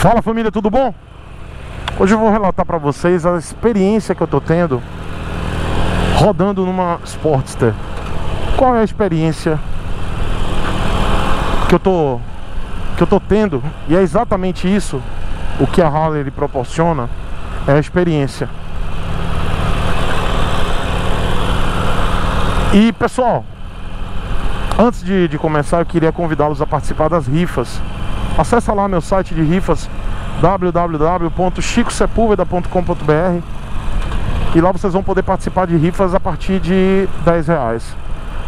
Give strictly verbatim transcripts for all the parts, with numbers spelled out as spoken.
Fala família, tudo bom? Hoje eu vou relatar pra vocês a experiência que eu tô tendo rodando numa Sportster. Qual é a experiência que eu tô, que eu tô tendo? E é exatamente isso o que a Harley lhe proporciona, é a experiência. E pessoal, antes de, de começar, eu queria convidá-los a participar das rifas. Acesse lá meu site de rifas, w w w ponto chico sepulveda ponto com ponto b r, e lá vocês vão poder participar de rifas a partir de dez reais.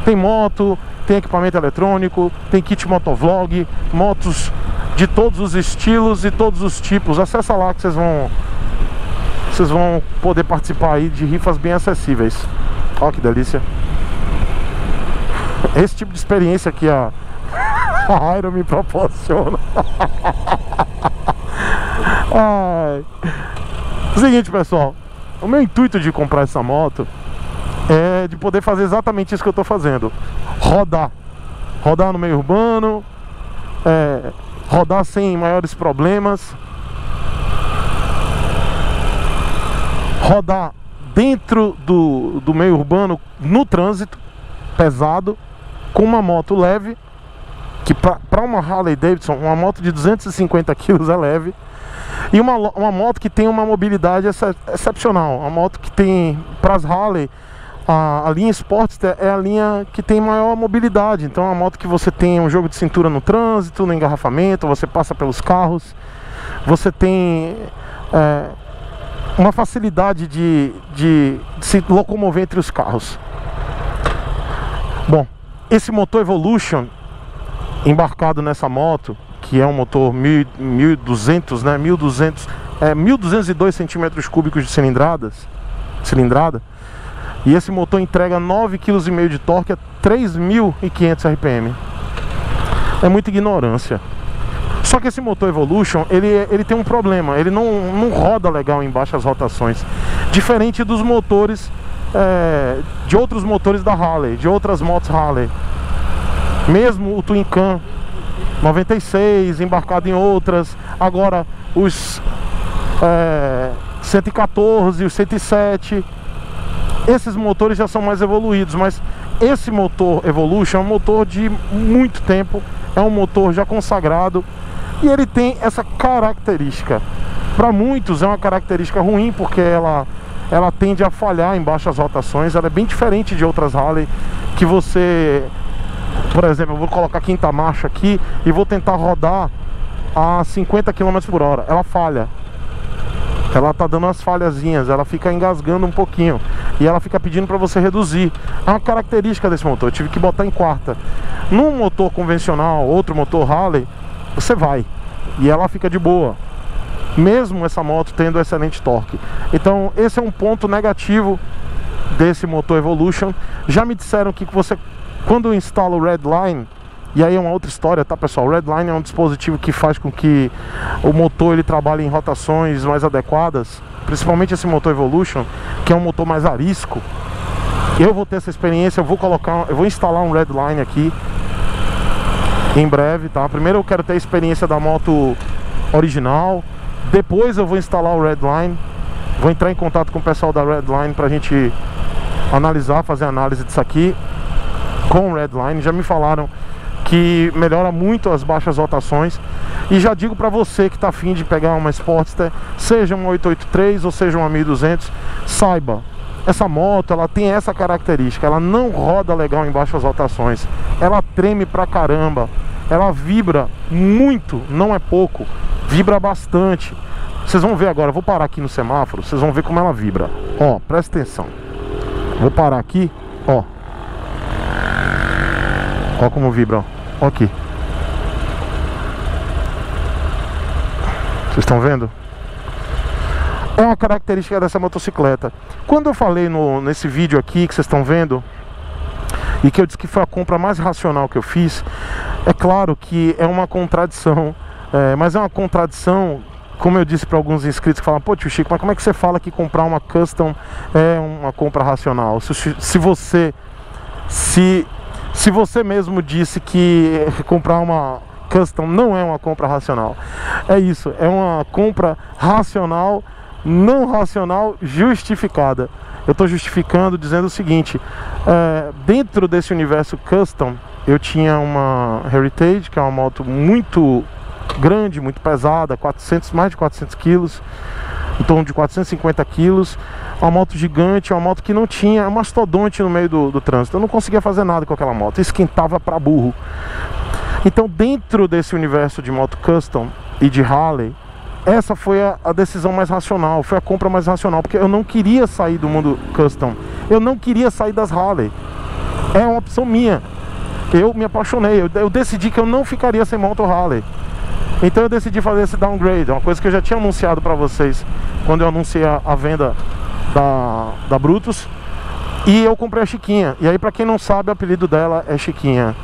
Tem moto, tem equipamento eletrônico, tem kit motovlog, motos de todos os estilos e todos os tipos. Acesse lá que vocês vão, vocês vão poder participar aí de rifas bem acessíveis. Olha que delícia! Esse tipo de experiência que a Iron me proporciona. Ai. Seguinte, pessoal, o meu intuito de comprar essa moto é de poder fazer exatamente isso que eu tô fazendo: rodar, rodar no meio urbano, é, rodar sem maiores problemas, rodar dentro do, do meio urbano no trânsito pesado, com uma moto leve, que para uma Harley-Davidson, uma moto de duzentos e cinquenta quilos é leve, e uma, uma moto que tem uma mobilidade ex excepcional, uma moto que tem, para as Harley, a, a linha Sportster é a linha que tem maior mobilidade, então é uma moto que você tem um jogo de cintura no trânsito, no engarrafamento, você passa pelos carros, você tem é, uma facilidade de, de, de se locomover entre os carros. Bom, esse motor Evolution embarcado nessa moto, que é um motor mil e duzentos, né, mil e duzentos, é, mil duzentos e dois centímetros cúbicos de cilindradas, cilindrada, e esse motor entrega nove vírgula cinco quilos de torque a três mil e quinhentos R P M. É muita ignorância. Só que esse motor Evolution, ele, ele tem um problema, ele não, não roda legal em baixas rotações, diferente dos motores, é, de outros motores da Harley, de outras motos Harley. Mesmo o Twin Cam noventa e seis, embarcado em outras. Agora os é, cento e quatorze, os cento e sete. Esses motores já são mais evoluídos, mas esse motor Evolution é um motor de muito tempo, é um motor já consagrado, e ele tem essa característica. Para muitos é uma característica ruim, porque ela, ela tende a falhar em baixas rotações. Ela é bem diferente de outras Harley, que você... Por exemplo, eu vou colocar a quinta marcha aqui e vou tentar rodar a cinquenta quilômetros por hora. Ela falha. Ela tá dando umas falhazinhas, ela fica engasgando um pouquinho. E ela fica pedindo para você reduzir. É uma característica desse motor. Eu tive que botar em quarta. Num motor convencional, outro motor Harley, você vai. E ela fica de boa. Mesmo essa moto tendo excelente torque. Então, esse é um ponto negativo desse motor Evolution. Já me disseram que você... Quando eu instalo o Redline, e aí é uma outra história, tá pessoal? O Redline é um dispositivo que faz com que o motor ele trabalhe em rotações mais adequadas, principalmente esse motor Evolution, que é um motor mais arisco. Eu vou ter essa experiência, eu vou colocar, eu vou instalar um Redline aqui em breve, tá? Primeiro eu quero ter a experiência da moto original, depois eu vou instalar o Redline, vou entrar em contato com o pessoal da Redline pra gente analisar, fazer análise disso aqui. Com o Redline, já me falaram que melhora muito as baixas rotações. E já digo pra você que tá afim de pegar uma Sportster, seja uma oitocentos e oitenta e três ou seja uma mil e duzentos, saiba, essa moto ela tem essa característica, ela não roda legal em baixas rotações, ela treme pra caramba, ela vibra muito, não é pouco, vibra bastante. Vocês vão ver agora, eu vou parar aqui no semáforo, vocês vão ver como ela vibra. Ó, presta atenção. Vou parar aqui, ó. Olha como vibra, ó, aqui. Vocês estão vendo? É uma característica dessa motocicleta. Quando eu falei no, nesse vídeo aqui que vocês estão vendo, e que eu disse que foi a compra mais racional que eu fiz, é claro que é uma contradição, é, mas é uma contradição, como eu disse para alguns inscritos que falam: pô tio Chico, mas como é que você fala que comprar uma Custom é uma compra racional? Se, se você... se... Se você mesmo disse que comprar uma Custom não é uma compra racional. É isso, é uma compra racional, não racional, justificada. Eu estou justificando dizendo o seguinte, é, dentro desse universo Custom, eu tinha uma Heritage, que é uma moto muito grande, muito pesada, quatrocentos, mais de quatrocentos quilos, em torno de quatrocentos e cinquenta quilos, uma moto gigante, uma moto que não tinha, uma mastodonte no meio do, do trânsito. Eu não conseguia fazer nada com aquela moto, esquentava para burro. Então, dentro desse universo de moto custom e de Harley, essa foi a, a decisão mais racional, foi a compra mais racional, porque eu não queria sair do mundo custom, eu não queria sair das Harley, é uma opção minha. Eu me apaixonei, eu, eu decidi que eu não ficaria sem moto Harley. Então eu decidi fazer esse downgrade, uma coisa que eu já tinha anunciado para vocês quando eu anunciei a, a venda da, da Brutus. E eu comprei a Chiquinha, e aí para quem não sabe, o apelido dela é Chiquinha.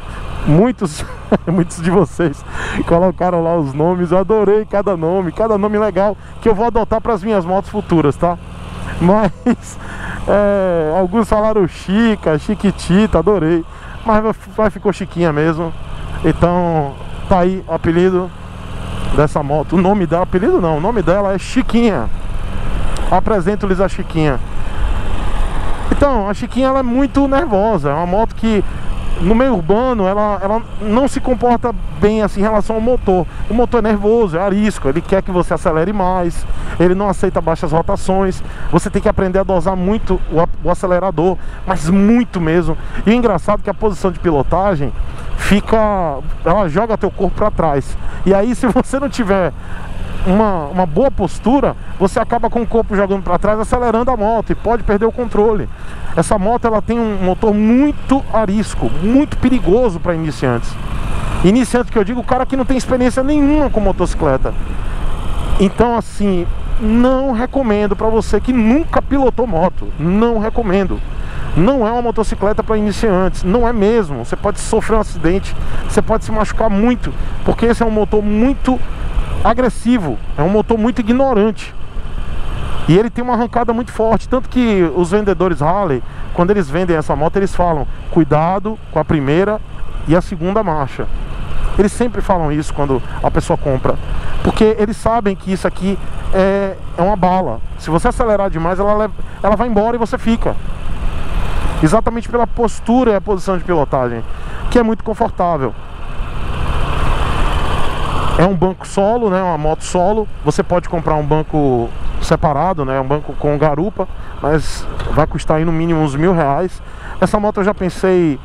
Muitos, muitos de vocês colocaram lá os nomes, eu adorei cada nome, cada nome legal que eu vou adotar para as minhas motos futuras, tá? Mas é, alguns falaram Chica, Chiquitita, adorei, mas, mas ficou Chiquinha mesmo. Então tá aí o apelido dessa moto, o nome dela, apelido não, o nome dela é Chiquinha. Apresento-lhes a Chiquinha. Então, a Chiquinha ela é muito nervosa, é uma moto que no meio urbano ela, ela não se comporta bem assim em relação ao motor. O motor é nervoso, é arisco, ele quer que você acelere mais, ele não aceita baixas rotações. Você tem que aprender a dosar muito o, o acelerador, mas muito mesmo. E é engraçado que a posição de pilotagem fica, ela joga teu corpo para trás. E aí se você não tiver uma, uma boa postura, você acaba com o corpo jogando para trás, acelerando a moto, e pode perder o controle. Essa moto ela tem um motor muito arisco, muito perigoso para iniciantes. Iniciante que eu digo, o cara que não tem experiência nenhuma com motocicleta. Então assim, não recomendo para você que nunca pilotou moto, não recomendo. Não é uma motocicleta para iniciantes, não é mesmo. Você pode sofrer um acidente, você pode se machucar muito, porque esse é um motor muito agressivo, é um motor muito ignorante. E ele tem uma arrancada muito forte, tanto que os vendedores Harley, quando eles vendem essa moto, eles falam, cuidado com a primeira e a segunda marcha. Eles sempre falam isso quando a pessoa compra, porque eles sabem que isso aqui é, é uma bala. Se você acelerar demais, ela, leva, ela vai embora e você fica. Exatamente pela postura e a posição de pilotagem, que é muito confortável. É um banco solo, né? Uma moto solo. Você pode comprar um banco separado, né? Um banco com garupa, mas vai custar aí no mínimo uns mil reais. Essa moto eu já pensei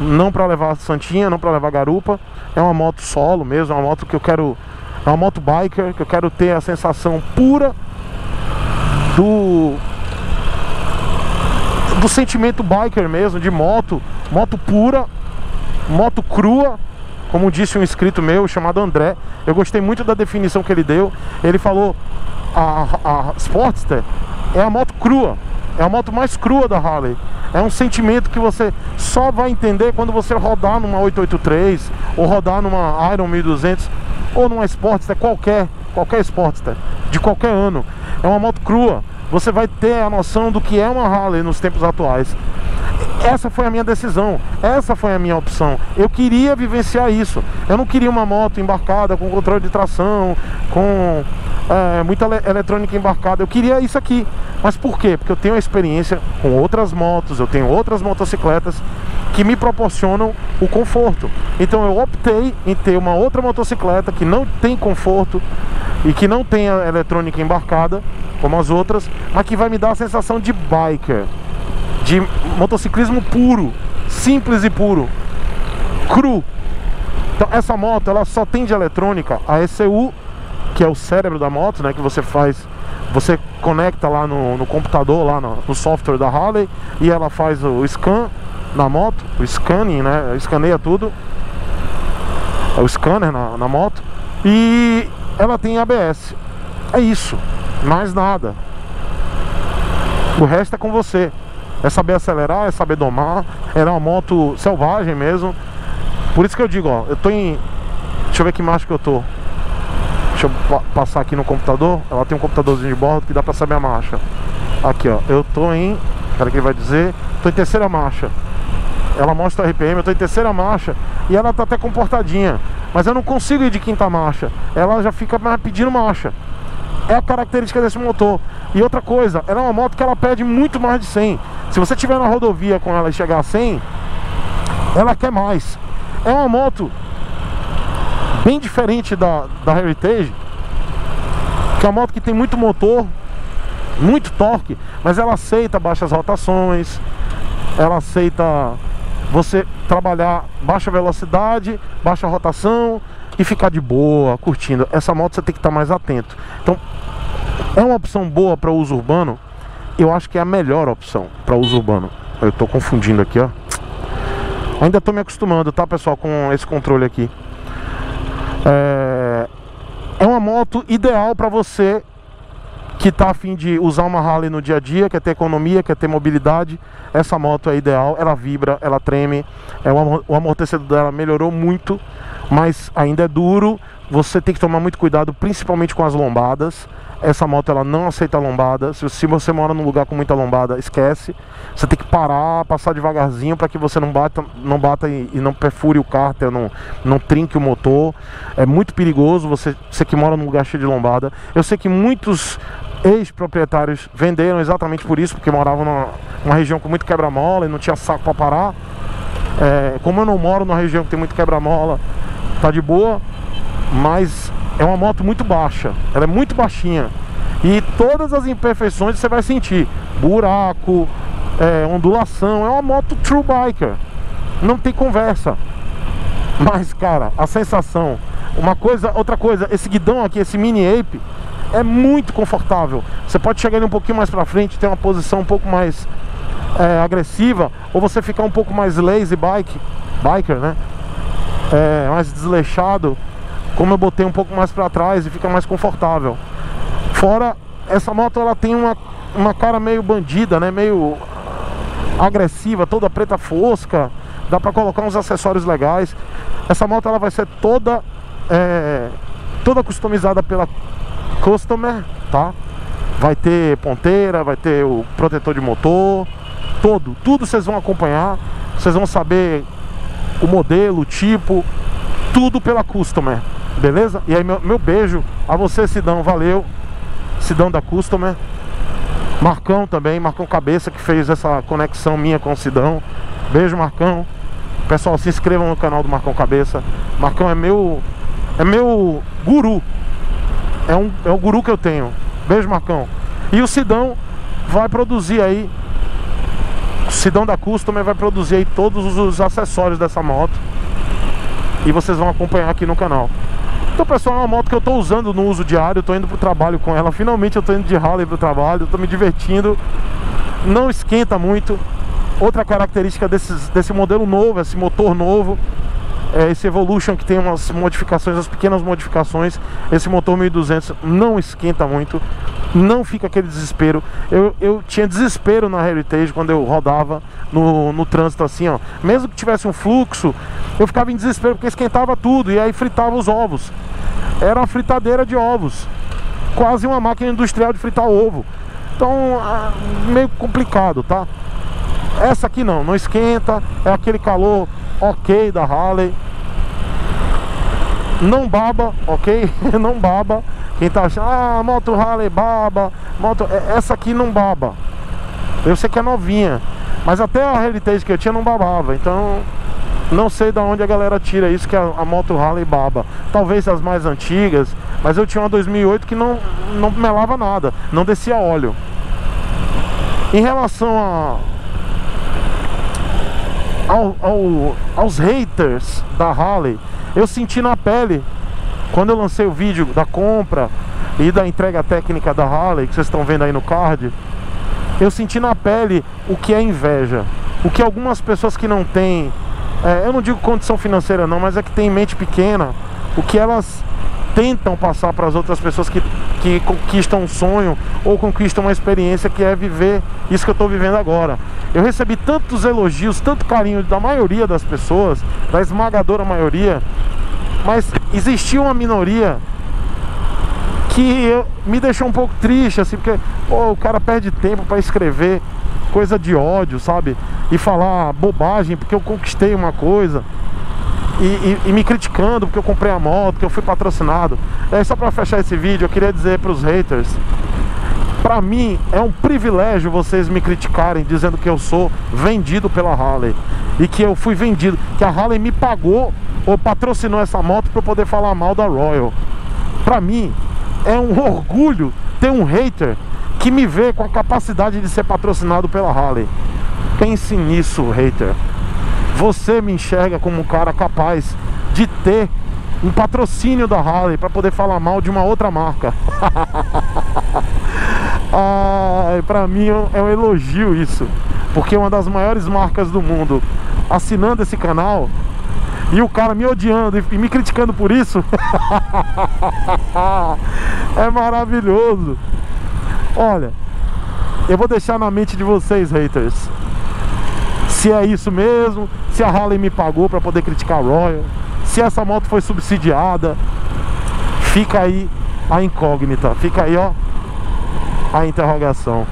não para levar santinha, não para levar garupa. É uma moto solo mesmo, é uma moto que eu quero, é uma moto biker, que eu quero ter a sensação pura do... do sentimento biker mesmo, de moto, moto pura, moto crua, como disse um inscrito meu chamado André. Eu gostei muito da definição que ele deu. Ele falou, a, a Sportster é a moto crua, é a moto mais crua da Harley. É um sentimento que você só vai entender quando você rodar numa oito oito três, ou rodar numa Iron mil e duzentos, ou numa Sportster qualquer, qualquer Sportster, de qualquer ano. É uma moto crua. Você vai ter a noção do que é uma Harley nos tempos atuais. Essa foi a minha decisão, essa foi a minha opção. Eu queria vivenciar isso. Eu não queria uma moto embarcada, com controle de tração, com é, muita eletrônica embarcada. Eu queria isso aqui. Mas por quê? Porque eu tenho experiência com outras motos, eu tenho outras motocicletas que me proporcionam o conforto. Então eu optei em ter uma outra motocicleta que não tem conforto e que não tem a eletrônica embarcada, como as outras, mas que vai me dar a sensação de biker, de motociclismo puro, simples e puro, cru. Então essa moto ela só tem de eletrônica a E C U, que é o cérebro da moto, né, que você faz, você conecta lá no, no computador, lá no, no software da Harley, e ela faz o scan na moto, o scanning, né, escaneia tudo, é o scanner na, na moto, e ela tem A B S, é isso. Mais nada. O resto é com você. É saber acelerar, é saber domar. Era uma moto selvagem mesmo. Por isso que eu digo, ó, eu tô em... Deixa eu ver que marcha que eu tô. Deixa eu pa passar aqui no computador. Ela tem um computadorzinho de bordo que dá pra saber a marcha. Aqui, ó, eu tô em... Pera que ele vai dizer. Tô em terceira marcha. Ela mostra o R P M, eu tô em terceira marcha. E ela tá até comportadinha. mas eu não consigo ir de quinta marcha, ela já fica pedindo marcha. É a característica desse motor. E outra coisa, ela é uma moto que ela pede muito mais de cem. Se você estiver na rodovia com ela e chegar a cem, ela quer mais. É uma moto bem diferente da, da Heritage, que é uma moto que tem muito motor, muito torque, mas ela aceita baixas rotações, ela aceita você trabalhar baixa velocidade, baixa rotação e ficar de boa, curtindo. Essa moto você tem que estar mais atento. Então, é uma opção boa para uso urbano. Eu acho que é a melhor opção para uso urbano. Eu tô confundindo aqui, ó. Ainda tô me acostumando, tá, pessoal, com esse controle aqui. É, é uma moto ideal para você que tá a fim de usar uma Harley no dia a dia, quer ter economia, quer ter mobilidade. Essa moto é ideal, ela vibra, ela treme, é, o amortecedor dela melhorou muito, mas ainda é duro. Você tem que tomar muito cuidado, principalmente com as lombadas. Essa moto ela não aceita lombada. Se, se você mora num lugar com muita lombada, esquece. Você tem que parar, passar devagarzinho para que você não bata, não bata e, e não perfure o cárter, não, não trinque o motor. É muito perigoso você, você que mora num lugar cheio de lombada. Eu sei que muitos ex-proprietários venderam exatamente por isso, porque moravam numa, numa região com muito quebra-mola e não tinha saco para parar. É, como eu não moro numa região que tem muito quebra-mola, tá de boa. Mas é uma moto muito baixa, ela é muito baixinha. E todas as imperfeições você vai sentir. Buraco, é, ondulação, é uma moto true biker. Não tem conversa. Mas, cara, a sensação. Uma coisa, outra coisa, esse guidão aqui, esse mini ape, é muito confortável. Você pode chegar ele um pouquinho mais pra frente, ter uma posição um pouco mais é, agressiva. Ou você ficar um pouco mais lazy bike, biker, né? É, mais desleixado. Como eu botei um pouco mais para trás e fica mais confortável. Fora, essa moto ela tem uma, uma cara meio bandida, né? Meio agressiva, toda preta fosca. Dá para colocar uns acessórios legais. Essa moto ela vai ser toda é, toda customizada pela Customer, tá? Vai ter ponteira, vai ter o protetor de motor, todo, tudo vocês vão acompanhar. Vocês vão saber o modelo, o tipo, tudo pela Customer. Beleza? E aí meu, meu beijo a você, Sidão, valeu, Sidão da Customer. Marcão também, Marcão Cabeça, que fez essa conexão minha com o Sidão. Beijo, Marcão. Pessoal, se inscrevam no canal do Marcão Cabeça. Marcão é meu, é meu guru. É um, é o guru que eu tenho. Beijo, Marcão. E o Sidão vai produzir aí, o Sidão da Customer vai produzir aí todos os acessórios dessa moto. E vocês vão acompanhar aqui no canal. Então, pessoal, é uma moto que eu tô usando no uso diário. Eu tô indo pro trabalho com ela. Finalmente eu tô indo de Harley pro trabalho. Eu tô me divertindo. Não esquenta muito. Outra característica desses, desse modelo novo, esse motor novo, é esse Evolution, que tem umas modificações, as pequenas modificações. Esse motor mil e duzentos não esquenta muito. Não fica aquele desespero. Eu, eu tinha desespero na Heritage quando eu rodava no, no trânsito assim, ó. Mesmo que tivesse um fluxo, eu ficava em desespero porque esquentava tudo e aí fritava os ovos. Era uma fritadeira de ovos, quase uma máquina industrial de fritar ovo. Então, meio complicado, tá? Essa aqui não, não esquenta. É aquele calor ok da Harley. Não baba, ok? Não baba. Quem tá achando, ah, moto Harley baba, moto... essa aqui não baba. Eu sei que é novinha, mas até a Heritage que eu tinha não babava. Então, não sei de onde a galera tira isso, que a, a moto Harley baba. Talvez as mais antigas, mas eu tinha uma dois mil e oito que não, não melava nada, não descia óleo. Em relação a, ao, ao, aos haters da Harley, eu senti na pele, quando eu lancei o vídeo da compra e da entrega técnica da Harley, que vocês estão vendo aí no card, eu senti na pele o que é inveja. O que algumas pessoas que não têm... É, eu não digo condição financeira não, mas é que tem mente pequena, o que elas tentam passar para as outras pessoas que, que conquistam um sonho ou conquistam uma experiência que é viver isso que eu estou vivendo agora. Eu recebi tantos elogios, tanto carinho da maioria das pessoas, da esmagadora maioria, mas existia uma minoria que eu, me deixou um pouco triste, assim, porque pô, o cara perde tempo para escrever coisa de ódio, sabe? E falar bobagem porque eu conquistei uma coisa. e, e, e me criticando porque eu comprei a moto, porque eu fui patrocinado. É só para fechar esse vídeo, eu queria dizer para os haters: para mim é um privilégio vocês me criticarem dizendo que eu sou vendido pela Harley e que eu fui vendido, que a Harley me pagou ou patrocinou essa moto para eu poder falar mal da Royal. Para mim é um orgulho ter um hater que me vê com a capacidade de ser patrocinado pela Harley. Pense nisso, hater. Você me enxerga como um cara capaz de ter um patrocínio da Harley para poder falar mal de uma outra marca. Ah, para mim é um elogio isso, porque uma das maiores marcas do mundo assinando esse canal e o cara me odiando e me criticando por isso. É maravilhoso. Olha, eu vou deixar na mente de vocês, haters, se é isso mesmo, se a Harley me pagou para poder criticar a Royal, se essa moto foi subsidiada. Fica aí a incógnita, fica aí, ó, a interrogação.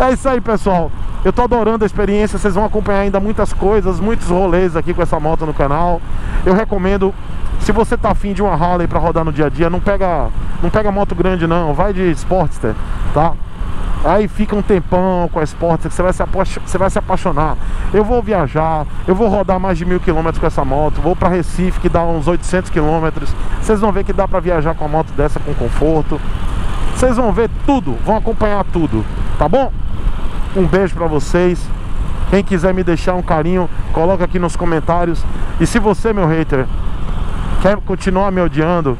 É isso aí, pessoal. Eu tô adorando a experiência, vocês vão acompanhar ainda muitas coisas, muitos rolês aqui com essa moto no canal. Eu recomendo, se você tá afim de uma Harley pra rodar no dia a dia, não pega, não pega moto grande não, vai de Sportster, tá? Aí fica um tempão com a Sportster, que você vai se você vai se apaixonar. Eu vou viajar, eu vou rodar mais de mil quilômetros com essa moto, vou pra Recife, que dá uns oitocentos quilômetros. Vocês vão ver que dá pra viajar com a moto dessa com conforto. Vocês vão ver tudo, vão acompanhar tudo, tá bom? Um beijo pra vocês. Quem quiser me deixar um carinho, coloca aqui nos comentários. E se você, meu hater, quer continuar me odiando,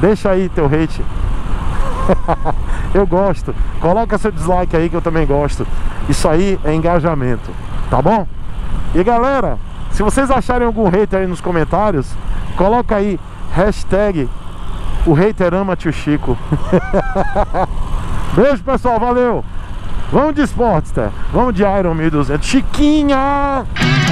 deixa aí teu hate. Eu gosto. Coloca seu dislike aí que eu também gosto. Isso aí é engajamento, tá bom? E galera, se vocês acharem algum hater aí nos comentários, coloca aí hashtag o hater ama tio Chico. Beijo, pessoal, valeu. Vamos de Sportster, vamos de Iron mil e duzentos, Chiquinha!